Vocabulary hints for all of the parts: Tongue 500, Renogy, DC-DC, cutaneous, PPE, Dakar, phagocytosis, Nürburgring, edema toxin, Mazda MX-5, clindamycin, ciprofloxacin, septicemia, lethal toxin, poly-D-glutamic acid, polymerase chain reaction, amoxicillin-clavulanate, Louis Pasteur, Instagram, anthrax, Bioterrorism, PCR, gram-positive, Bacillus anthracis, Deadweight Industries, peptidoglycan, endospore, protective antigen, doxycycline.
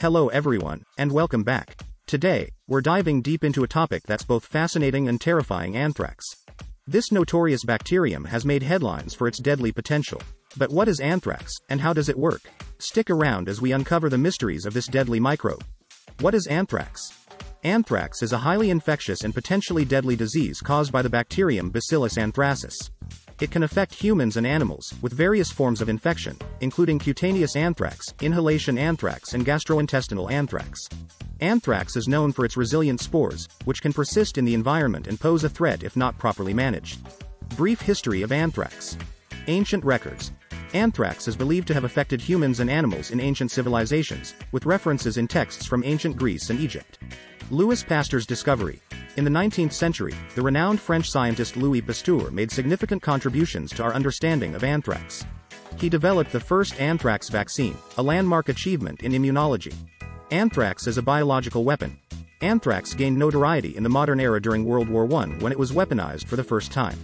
Hello everyone, and welcome back. Today, we're diving deep into a topic that's both fascinating and terrifying: anthrax. This notorious bacterium has made headlines for its deadly potential. But what is anthrax, and how does it work? Stick around as we uncover the mysteries of this deadly microbe. What is anthrax? Anthrax is a highly infectious and potentially deadly disease caused by the bacterium Bacillus anthracis. It can affect humans and animals, with various forms of infection, including cutaneous anthrax, inhalation anthrax and gastrointestinal anthrax. Anthrax is known for its resilient spores, which can persist in the environment and pose a threat if not properly managed. Brief history of anthrax. Ancient records. Anthrax is believed to have affected humans and animals in ancient civilizations, with references in texts from ancient Greece and Egypt. Louis Pasteur's discovery. In the 19th century, the renowned French scientist Louis Pasteur made significant contributions to our understanding of anthrax. He developed the first anthrax vaccine, a landmark achievement in immunology. Anthrax is a biological weapon. Anthrax gained notoriety in the modern era during World War I when it was weaponized for the first time.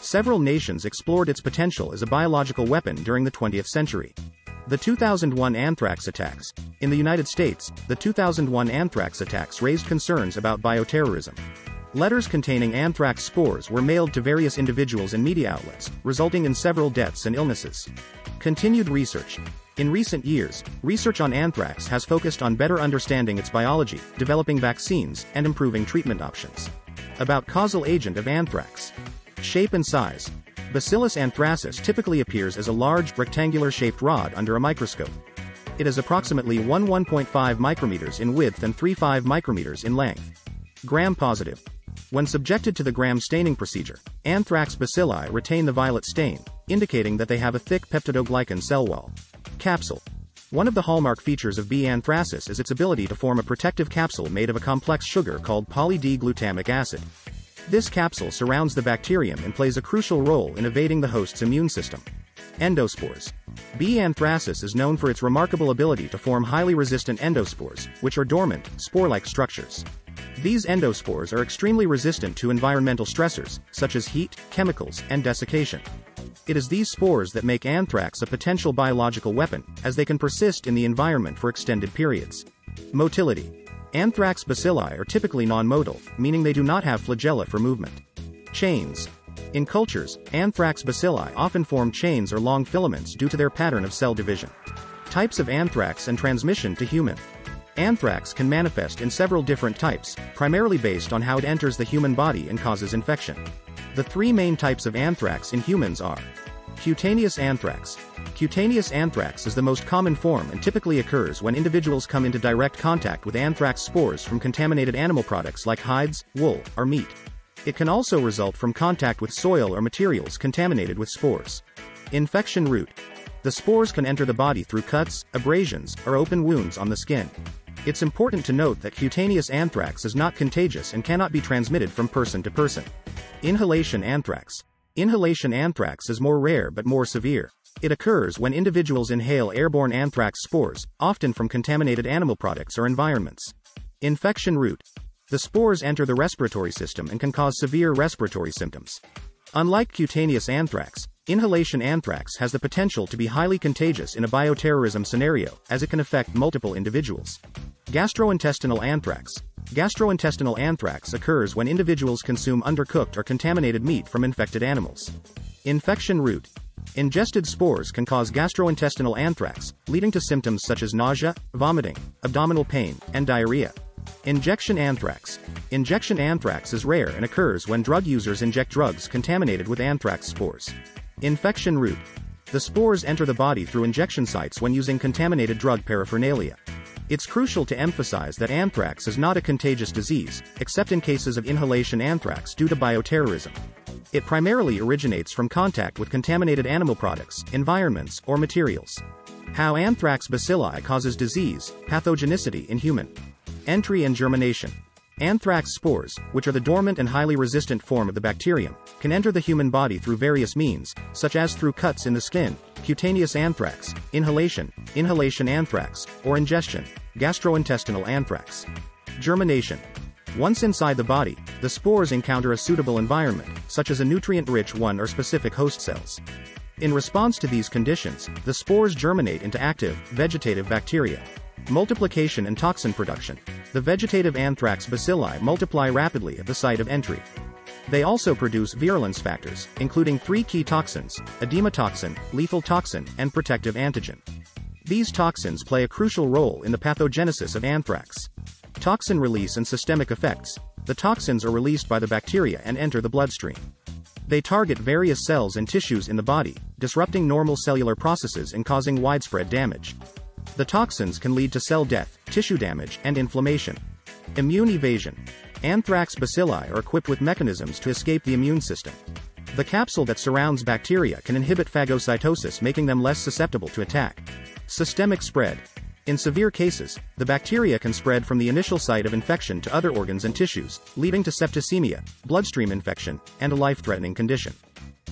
Several nations explored its potential as a biological weapon during the 20th century. The 2001 anthrax attacks. In the United States, the 2001 anthrax attacks raised concerns about bioterrorism. Letters containing anthrax spores were mailed to various individuals and media outlets, resulting in several deaths and illnesses. Continued research. In recent years, research on anthrax has focused on better understanding its biology, developing vaccines, and improving treatment options. About causal agent of anthrax. Shape and size. Bacillus anthracis typically appears as a large, rectangular-shaped rod under a microscope. It is approximately 1.5 micrometers in width and 3.5 micrometers in length. Gram-positive. When subjected to the gram staining procedure, anthrax bacilli retain the violet stain, indicating that they have a thick peptidoglycan cell wall. Capsule. One of the hallmark features of B. anthracis is its ability to form a protective capsule made of a complex sugar called poly-D-glutamic acid. This capsule surrounds the bacterium and plays a crucial role in evading the host's immune system. Endospores. B. anthracis is known for its remarkable ability to form highly resistant endospores, which are dormant, spore-like structures. These endospores are extremely resistant to environmental stressors, such as heat, chemicals, and desiccation. It is these spores that make anthrax a potential biological weapon, as they can persist in the environment for extended periods. Motility. Anthrax bacilli are typically non-motile, meaning they do not have flagella for movement. Chains. In cultures, anthrax bacilli often form chains or long filaments due to their pattern of cell division. Types of anthrax and transmission to human. Anthrax can manifest in several different types, primarily based on how it enters the human body and causes infection. The three main types of anthrax in humans are cutaneous anthrax. Cutaneous anthrax is the most common form and typically occurs when individuals come into direct contact with anthrax spores from contaminated animal products like hides, wool, or meat. It can also result from contact with soil or materials contaminated with spores. Infection route. The spores can enter the body through cuts, abrasions, or open wounds on the skin. It's important to note that cutaneous anthrax is not contagious and cannot be transmitted from person to person. Inhalation anthrax. Inhalation anthrax is more rare but more severe. It occurs when individuals inhale airborne anthrax spores, often from contaminated animal products or environments. Infection route. The spores enter the respiratory system and can cause severe respiratory symptoms. Unlike cutaneous anthrax, inhalation anthrax has the potential to be highly contagious in a bioterrorism scenario, as it can affect multiple individuals. Gastrointestinal anthrax. Gastrointestinal anthrax occurs when individuals consume undercooked or contaminated meat from infected animals. Infection route. Ingested spores can cause gastrointestinal anthrax, leading to symptoms such as nausea, vomiting, abdominal pain, and diarrhea. Injection anthrax. Injection anthrax is rare and occurs when drug users inject drugs contaminated with anthrax spores. Infection route. The spores enter the body through injection sites when using contaminated drug paraphernalia. It's crucial to emphasize that anthrax is not a contagious disease, except in cases of inhalation anthrax due to bioterrorism. It primarily originates from contact with contaminated animal products, environments, or materials. How anthrax bacilli causes disease, pathogenicity in human. Entry and germination. Anthrax spores, which are the dormant and highly resistant form of the bacterium, can enter the human body through various means, such as through cuts in the skin, cutaneous anthrax, inhalation, inhalation anthrax, or ingestion, gastrointestinal anthrax. Germination. Once inside the body, the spores encounter a suitable environment, such as a nutrient-rich one or specific host cells. In response to these conditions, the spores germinate into active, vegetative bacteria. multiplication and toxin production. The vegetative anthrax bacilli multiply rapidly at the site of entry. They also produce virulence factors, including three key toxins, edema toxin, lethal toxin, and protective antigen. These toxins play a crucial role in the pathogenesis of anthrax. Toxin release and systemic effects. The toxins are released by the bacteria and enter the bloodstream. They target various cells and tissues in the body, disrupting normal cellular processes and causing widespread damage. The toxins can lead to cell death, tissue damage, and inflammation. Immune evasion. Anthrax bacilli are equipped with mechanisms to escape the immune system. The capsule that surrounds bacteria can inhibit phagocytosis, making them less susceptible to attack. Systemic spread. In severe cases, the bacteria can spread from the initial site of infection to other organs and tissues, leading to septicemia, bloodstream infection, and a life-threatening condition.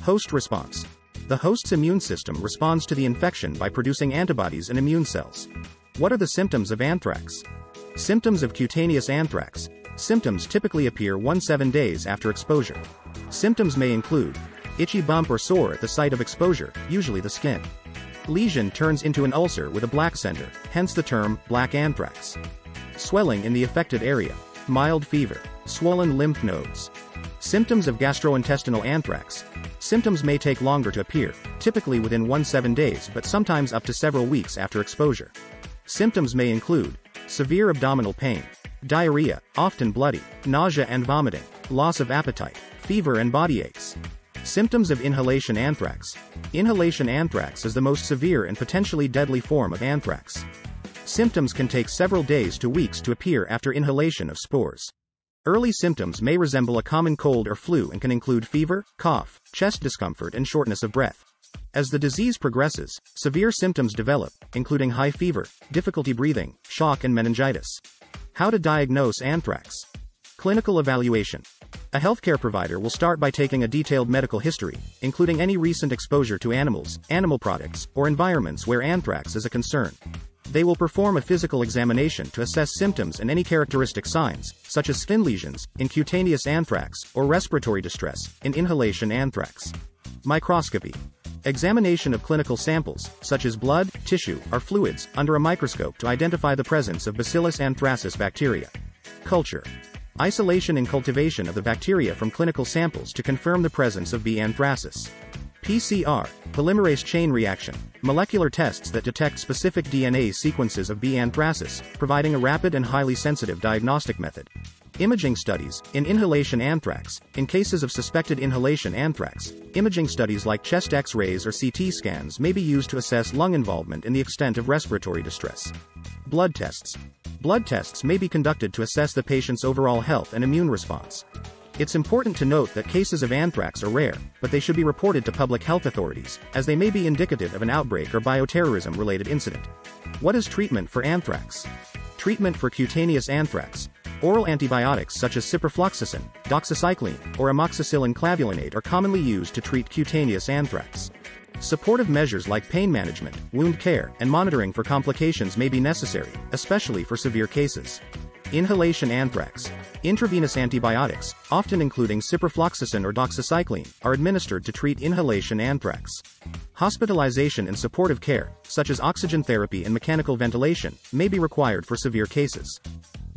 Host response. The host's immune system responds to the infection by producing antibodies and immune cells. What are the symptoms of anthrax? Symptoms of cutaneous anthrax. Symptoms typically appear 1–7 days after exposure. Symptoms may include itchy bump or sore at the site of exposure, usually the skin. Lesion turns into an ulcer with a black center, hence the term black anthrax. Swelling in the affected area. Mild fever. Swollen lymph nodes. Symptoms of gastrointestinal anthrax. Symptoms may take longer to appear, typically within 1–7 days but sometimes up to several weeks after exposure. Symptoms may include severe abdominal pain, diarrhea, often bloody, nausea and vomiting, loss of appetite, fever and body aches. Symptoms of inhalation anthrax. Inhalation anthrax is the most severe and potentially deadly form of anthrax. Symptoms can take several days to weeks to appear after inhalation of spores. Early symptoms may resemble a common cold or flu and can include fever, cough, chest discomfort and shortness of breath. As the disease progresses, severe symptoms develop, including high fever, difficulty breathing, shock and meningitis. How to diagnose anthrax. Clinical evaluation. A healthcare provider will start by taking a detailed medical history, including any recent exposure to animals, animal products, or environments where anthrax is a concern. They will perform a physical examination to assess symptoms and any characteristic signs, such as skin lesions, in cutaneous anthrax, or respiratory distress, in inhalation anthrax. Microscopy. Examination of clinical samples, such as blood, tissue, or fluids, under a microscope to identify the presence of Bacillus anthracis bacteria. Culture. Isolation and cultivation of the bacteria from clinical samples to confirm the presence of B. anthracis. PCR, polymerase chain reaction, molecular tests that detect specific DNA sequences of B. anthracis, providing a rapid and highly sensitive diagnostic method. Imaging studies, in inhalation anthrax, in cases of suspected inhalation anthrax, imaging studies like chest X-rays or CT scans may be used to assess lung involvement and the extent of respiratory distress. Blood tests. Blood tests may be conducted to assess the patient's overall health and immune response. It's important to note that cases of anthrax are rare, but they should be reported to public health authorities, as they may be indicative of an outbreak or bioterrorism-related incident. What is treatment for anthrax? Treatment for cutaneous anthrax. Oral antibiotics such as ciprofloxacin, doxycycline, or amoxicillin-clavulanate are commonly used to treat cutaneous anthrax. Supportive measures like pain management, wound care, and monitoring for complications may be necessary, especially for severe cases. Inhalation anthrax. Intravenous antibiotics, often including ciprofloxacin or doxycycline, are administered to treat inhalation anthrax. Hospitalization and supportive care, such as oxygen therapy and mechanical ventilation, may be required for severe cases.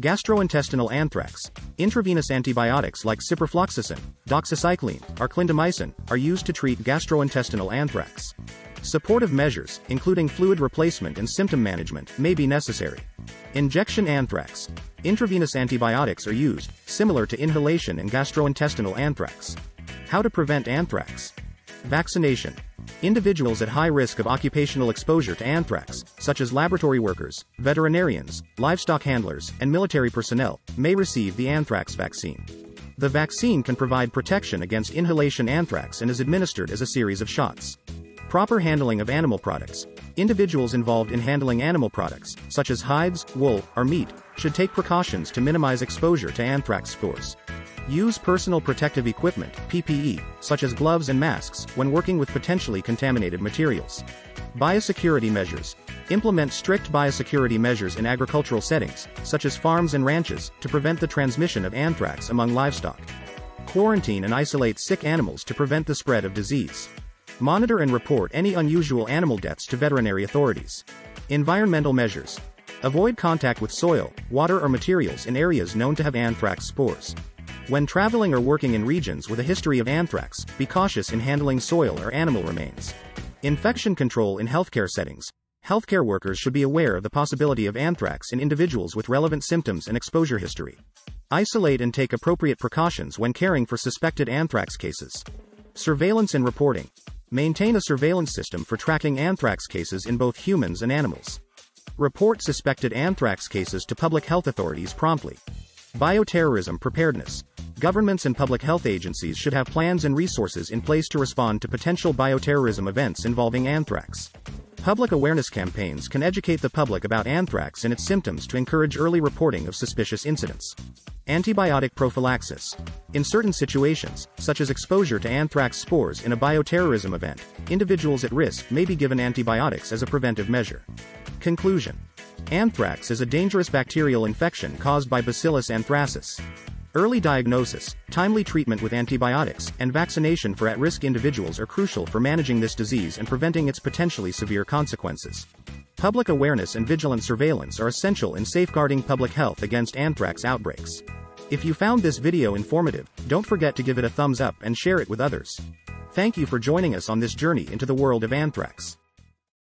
Gastrointestinal anthrax. Intravenous antibiotics like ciprofloxacin, doxycycline, or clindamycin, are used to treat gastrointestinal anthrax. Supportive measures, including fluid replacement and symptom management, may be necessary. Injection anthrax. Intravenous antibiotics are used, similar to inhalation and gastrointestinal anthrax. How to prevent anthrax. Vaccination. Individuals at high risk of occupational exposure to anthrax, such as laboratory workers, veterinarians, livestock handlers, and military personnel, may receive the anthrax vaccine. The vaccine can provide protection against inhalation anthrax and is administered as a series of shots. Proper handling of animal products. Individuals involved in handling animal products, such as hides, wool, or meat, should take precautions to minimize exposure to anthrax spores. Use personal protective equipment, PPE, such as gloves and masks, when working with potentially contaminated materials. Biosecurity measures. Implement strict biosecurity measures in agricultural settings, such as farms and ranches, to prevent the transmission of anthrax among livestock. Quarantine and isolate sick animals to prevent the spread of disease. Monitor and report any unusual animal deaths to veterinary authorities. Environmental measures. Avoid contact with soil, water or materials in areas known to have anthrax spores. When traveling or working in regions with a history of anthrax, be cautious in handling soil or animal remains. Infection control in healthcare settings. Healthcare workers should be aware of the possibility of anthrax in individuals with relevant symptoms and exposure history. Isolate and take appropriate precautions when caring for suspected anthrax cases. Surveillance and reporting. Maintain a surveillance system for tracking anthrax cases in both humans and animals. Report suspected anthrax cases to public health authorities promptly. Bioterrorism preparedness. Governments and public health agencies should have plans and resources in place to respond to potential bioterrorism events involving anthrax. Public awareness campaigns can educate the public about anthrax and its symptoms to encourage early reporting of suspicious incidents. Antibiotic prophylaxis. In certain situations, such as exposure to anthrax spores in a bioterrorism event, individuals at risk may be given antibiotics as a preventive measure. Conclusion. Anthrax is a dangerous bacterial infection caused by Bacillus anthracis. Early diagnosis, timely treatment with antibiotics, and vaccination for at-risk individuals are crucial for managing this disease and preventing its potentially severe consequences. Public awareness and vigilant surveillance are essential in safeguarding public health against anthrax outbreaks. If you found this video informative, don't forget to give it a thumbs up and share it with others. Thank you for joining us on this journey into the world of anthrax.